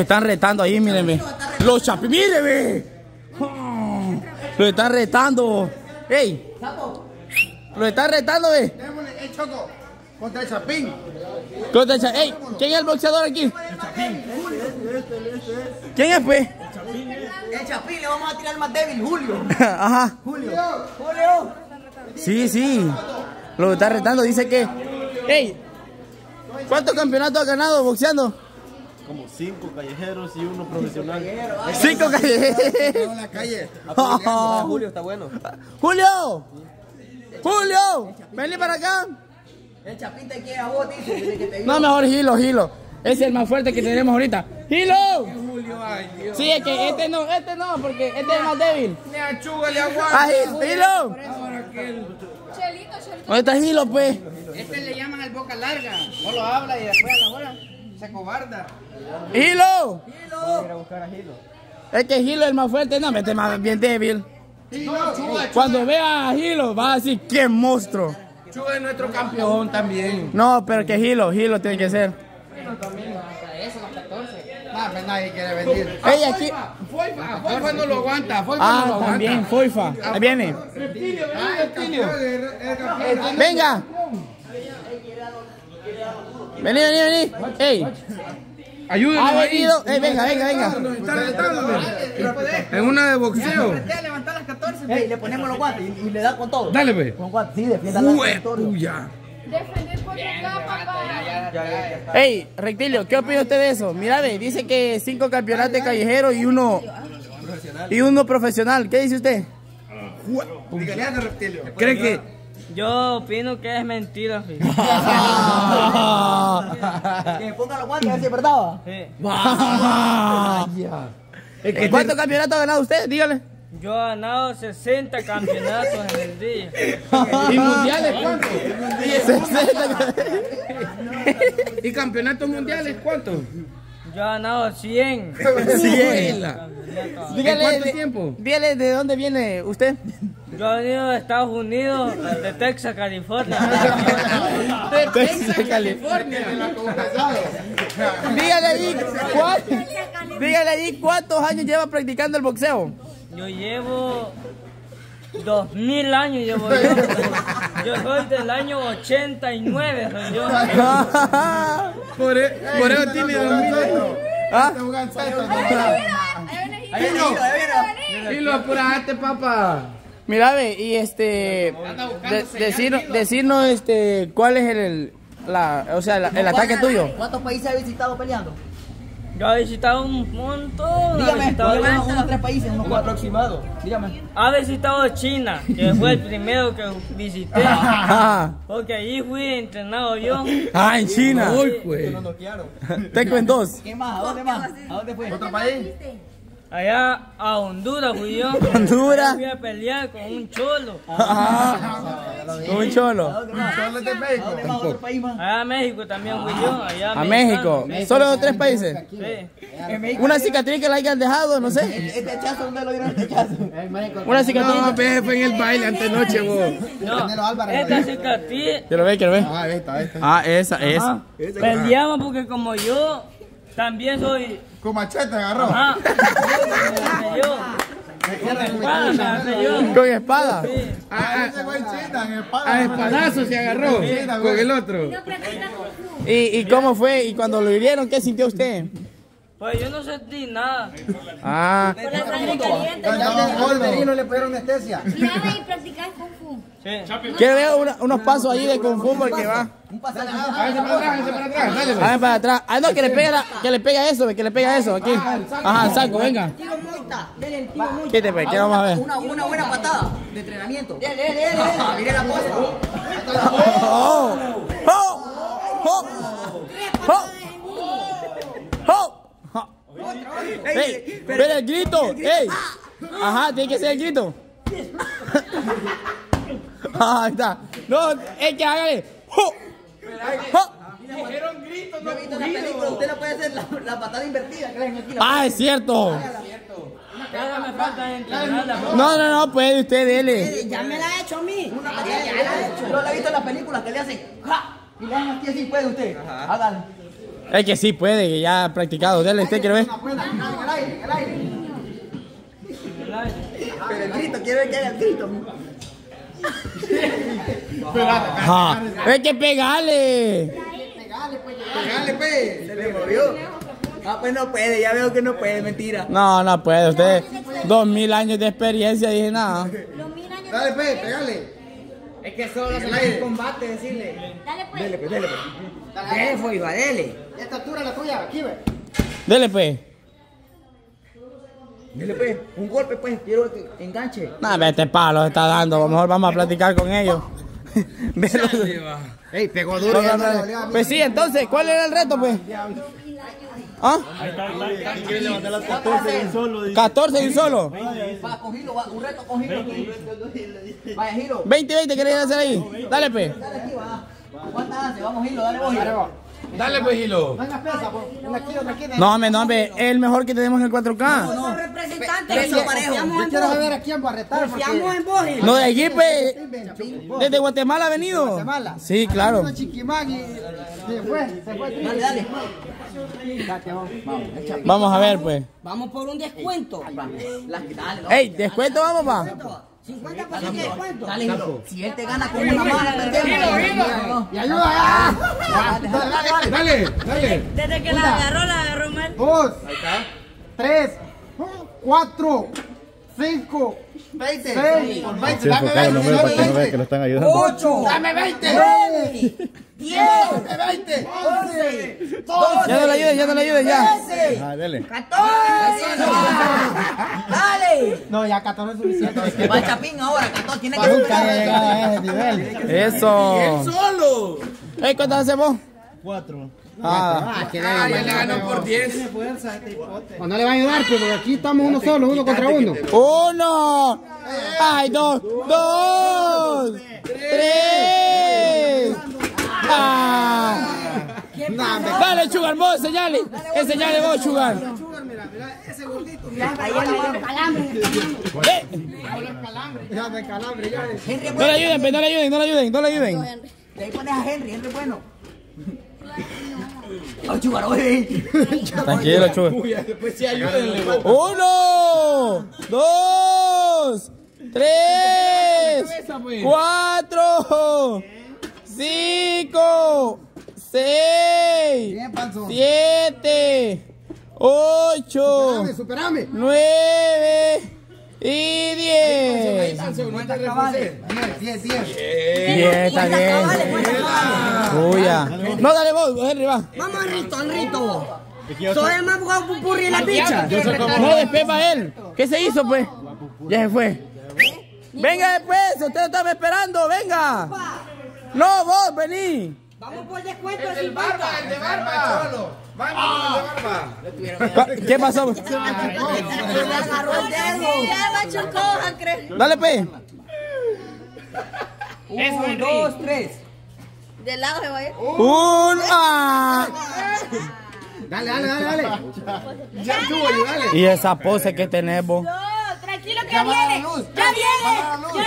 Están retando ahí, mírenme. Los chapis, mírenme. Lo están retando. ¡Ey! Lo están retando, ve. ¡Ey, Choco! Contra el Chapín. Contra el Chapín. ¡Ey! ¿Quién es el boxeador aquí? El Chapín. ¿Quién es, pues? El Chapín, le vamos a tirar más débil, Julio. Ajá. Julio. Julio. Sí, sí. Lo está retando, dice que. ¡Ey! ¿Cuántos campeonatos ha ganado boxeando? Como 5 callejeros y uno profesional. 5 callejeros. En la calle. Julio está bueno. Julio. Julio, vení para acá. El Chapín te quiere a vos, dice que te... No, mejor Gilo, Gilo. Ese es el más fuerte que tenemos ahorita. ¡Gilo! Julio, ay, Dios. Sí, es que este no, porque este es el más débil. Le achuga, le aguanta. ¡Ay, Gilo! Chelito, Chelito. ¿Dónde está Gilo, pues? Este le llaman al boca larga. No lo habla y después a la hora se cobarda. ¡Gilo! ¡Gilo! Es que Gilo es el más fuerte, no, este es más bien débil. Cuando vea a Gilo, va a decir, ¡qué monstruo! Chugo es nuestro campeón también. No, pero que Gilo, Gilo tiene que ser. Bueno, también, hasta eso, los 14. No, nadie quiere venir. Ella aquí. Foifa no lo aguanta. Ah, no lo también, aguanta. Foifa. Ahí viene. Reptilio, Reptilio. Venga. Vení, vení, vení. Ey. Ayúdenme. Ha venido. Ey, venga, venga, venga. En una de boxeo. Ey, le ponemos los guantes y le da con todo. Dale, pues. Con guantes, sí, defienda la victoria. Defender por acá, papá. Ey, Reptilio, ¿qué opina usted de eso? Mira, ve, dice que 5 campeonatos callejeros y uno profesional. ¿Qué dice usted? ¿Cree que? Yo opino que es mentira, fíjate. Que ponga los guantes, a ver si es verdad. Sí. ¿Cuántos campeonatos ha ganado usted? Dígale. Yo he ganado 60 campeonatos en el día. ¿Y mundiales cuántos? ¿Y campeonatos mundiales cuántos? Yo he ganado 100. 100. ¿En cuánto tiempo? Dígale de dónde viene usted. Yo he venido de Estados Unidos, de Texas, California. De Texas, California. Dígale allí cuántos años lleva practicando el boxeo. Yo llevo 2000 años, yo soy del año 89, soy yo. Por eso tiene 2000 años. ¿Ah? Ahí lo apuraste, papá. Mira, ve, y decirnos cuál es el ataque tuyo. ¿Cuántos países has visitado peleando? Yo he visitado un montón. Dígame, unos 3 países, unos 4 aproximados. Dígame. Ha visitado China, que fue el primero que visité. Porque ahí fui entrenado yo. Ah, en China. Uy, pues. Nos noquearon. Tengo en 2. ¿Qué más? ¿A dónde más? ¿A dónde fue? ¿Otro país? Allá a Honduras fui yo. ¿Honduras? Fui a pelear con un cholo. ¿Con un cholo? ¿A dónde más? ¿A otro país más? Allá a México también fui yo. Allá a México. ¿Solo los 3 países? Sí. ¿Una cicatriz que la hayan dejado? No sé. ¿Este hachazo? ¿Dónde lo dieron este hachazo? ¿Una cicatriz? No, peje, fue en el baile antes noche, vos. No, esta cicatriz. Quiero ver, quiero ver. Ah, esta. Ah, esa. Peleamos porque como yo también soy... Con machete agarró. Ajá. Con espada. Sí. A espadazo se agarró. Sí. Con el otro. ¿Y cómo fue? ¿Y cuando lo hirieron, qué sintió usted? Pues yo no sentí nada. Ah. Con la sangre caliente. No le pusieron anestesia. Y practicar Kung Fu. Sí. Quiero ver unos pasos ahí de Kung Fu porque va. Un paso. Háganse para atrás, háganse para atrás. Ah, no, que le pega eso, que le pega eso aquí. Ajá, el saco, venga. ¿Qué te pega? ¿Qué vamos a ver? Una buena patada de entrenamiento. Dele. Mire la posa. ¡Oh! ¡Oh! ¡Oh! ¡Oh! ¡Oh! Ey, pero el grito, ey. Ajá, tiene que ser el grito. Ahí está. No, es que hágale. Dijeron grito, no grito. Usted no puede hacer la patada invertida. Ah, es cierto. No, puede usted, dele. Ya me la ha hecho a mí. Yo la he visto en las películas que le hacen. Y la hacen así, puede usted. Hágalo. Es que sí puede, que ya ha practicado. Dale, usted quiere ver. Pero el grito, quiere ver que haya el grito. Es que pegale. Pegale, pues. Se le movió. Ah, pues no puede, ya veo que no puede, mentira. No, no puede, usted. 2000 años de experiencia, dije nada. Dale, pues, pegale. Es que solo se le combate, decirle. Dale, pues. Dele, pues, dele, pues. Dale, pues, iba, dele. Esta altura es la tuya, aquí, ve. Dele, pues. Dele, pues. Un golpe, pues. Quiero que enganche. No, vete palo, está dando. A lo mejor vamos a platicar con ellos. Ey, pegó duro. Pues sí, entonces, ¿cuál era el reto, pues? ¿Ah? 14 y un solo. Va, cogilo, un reto, cogilo. Vaya, giro. 20-20, ¿querés hacer ahí? Dale, pues. Dale, aquí va. ¿Cuántas hace? Vamos, giro, dale, vos, giro. Dale, pues, gilo. No, hombre, no, hombre. Es el mejor que tenemos en el 4K. No, no. Representantes, yo quiero saber a quién va a retar. Confiamos en vos, gilo. No, de aquí, pues. ¿Desde Guatemala ha venido? Guatemala. Sí, claro. Dale, dale. Vamos a ver, pues. Vamos por un descuento. Ey, descuento vamos, pa. 50% de descuento. Dale, Gilo. Si él te gana con una mala, Gilo. Y ayuda. Dale, dale, dale. Desde que la agarró mal. 2, 3, 4, 5, 20, 6. Dame 20. 8. Dame 20. 10, 20, 11, 12. Ya no le ayudes, ya no le ayudes, ya. 13, ah, dale. 14. Dale. No, ya 14 es suficiente. Va el chapín ahora, 14. Tiene que superar. Ese nivel. Eso. Él solo. Ey, ¿cuántas hacemos? 4. Ah, que le ganó por 10. O no le va a ayudar, pero aquí estamos uno solo, uno contra uno. 1. Ay, 2, 3. Dale, Chugar, vos enseñale. Enseñale vos, Chugar. Mira, ese gordito. Ahí le calambre. No le ayuden, no le ayuden. De ahí pones a Henry, Henry bueno. No, Chugar, oye. Tranquilo, Chugar. Después sí ayúdenle. 1, 2, 3, 4, 5, 6, 7, 8, 9 y 10. No, dale vos, Henry, va. Vamos al rito, vos. Soy el más jugado pupurri en la picha. No, después va él. ¿Qué se hizo, pues? Ya se fue. Venga después, usted lo estaba esperando, venga. No, vos, vení. Vamos por descuento de 50. El de barba, solo. Vamos, el de barba. ¿Qué pasó? Dale, pe. 1, 2, 3. Del lado se va a ir. Dale, dale, dale. Ya estuvo, dale. Y esa pose que tenemos. Tranquilo que ya viene. Ya viene.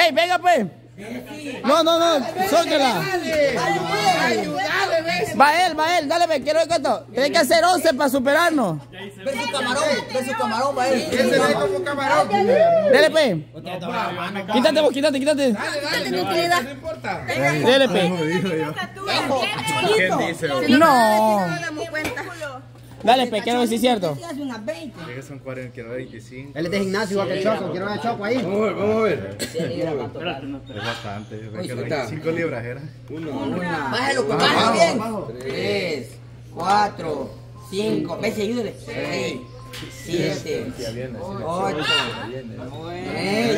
¡Ey, venga, pues! No, no, no, sócala. Va él, dale, pues, quiero ver cuánto. Tienes que hacer 11 para superarnos. Ve su camarón, va él. Ese ve como camarón. Dele, pues. Quítate vos, quítate. Dale, no importa. Dele, pues. ¿Quién dice? No. Dale, pe, quiero ver si es cierto. Son 40, quiero ver 25. Él es de gimnasio, igual que Choco. Quiero ver a Choco ahí. Vamos a ver. Es bastante. Yo creo que 25 libras era. 1. Bájalo, bájalo bien. 3, 4, 5. Ves, ayúdale. 6, 7. Ya viene. 8.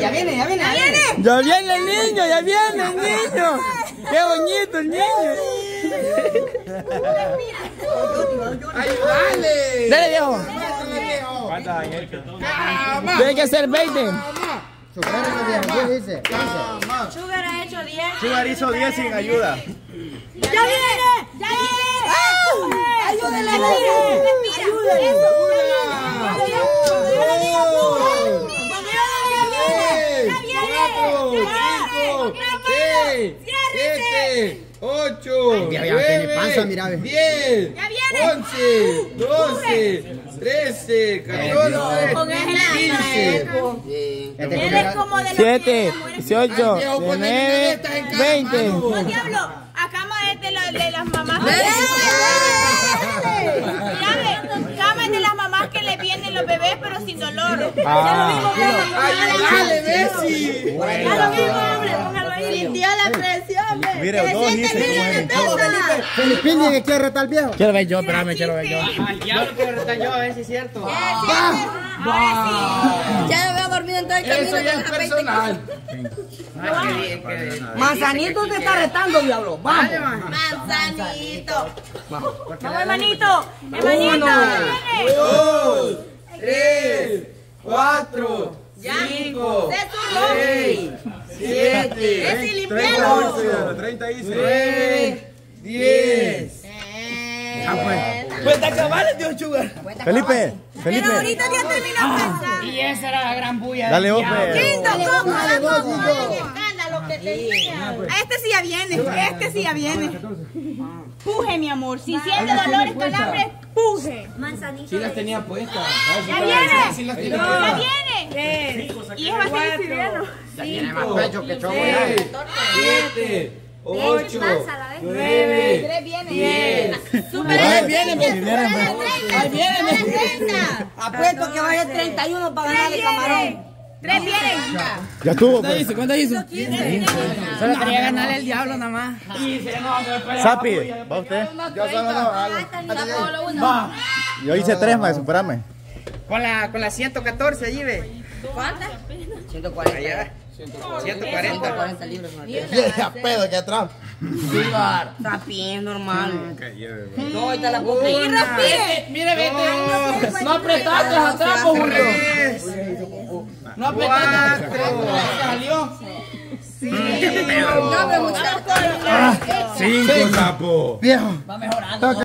Ya viene el niño, Qué bonito el niño. ¡Ayúdale! ¡Dale, viejo! ¿Cuántas hay hecho? Tiene que ser 20. Sugar ha hecho 10. Sugar hizo 10 sin ayuda. ¡Ya viene! ¡Ayúdale! ¡Ayúdale! 7, 8, 9, 10, 11, 12, 13, 14, 15. Eres como de los 7, 18, 19, 20. No, diablo, acá más es de las mamás. De las mamás que le vienen los bebés pero sin dolor. ¡Ayúdale, Messi! ¡Sintió la presión! ¡Mira, dos y se Felipe que quiere retar al viejo! Quiero ver yo, espérame, quiero ver yo. ¡Al diablo quiero retar yo, a ver si es cierto! Ya lo veo dormido en todo el camino. ¡Eso ya es personal! Manzanito te está retando, diablo. Vamos, Manzanito. Vamos, hermanito. Hermanito. 1, 2, 3, 4, 5, 6, 7, 8, 9, 10. Cuenta cabales, Dios chugar. Felipe. Felipe. Pero ahorita ya terminó de pensar. Y esa era la gran bulla. Dale, hombre. Lindo, Coco. Dale, escándalo que tenía. Este sí ya viene. Este sí ya viene. Puje, mi amor. Si siente dolores, calambres, puje. Manzanita. Sí las tenía puestas. Ya viene. Ya viene. Y es bastante sirviano. Ya tiene más pecho que choco. 8, 9, 10. Ahí viene, apuesto que va a ser 31 para ganarle camarón. 3 vienen. Ya estuvo. ¿Cuánto hizo? 15. Solo quería ganarle el diablo nada más. Sapi, ¿va usted? Yo solo no hago. Yo hice 3 más, superame. Con la 114 allí ve. ¿Cuántas? 140. 140 libras. Ya pedo que atrás. Rapi es normal. No, ahorita la compré. Mire, vete. No apretaste atrás, Julio. No apretaste. Salió. 5. 5, capo. Viejo. Va mejorando.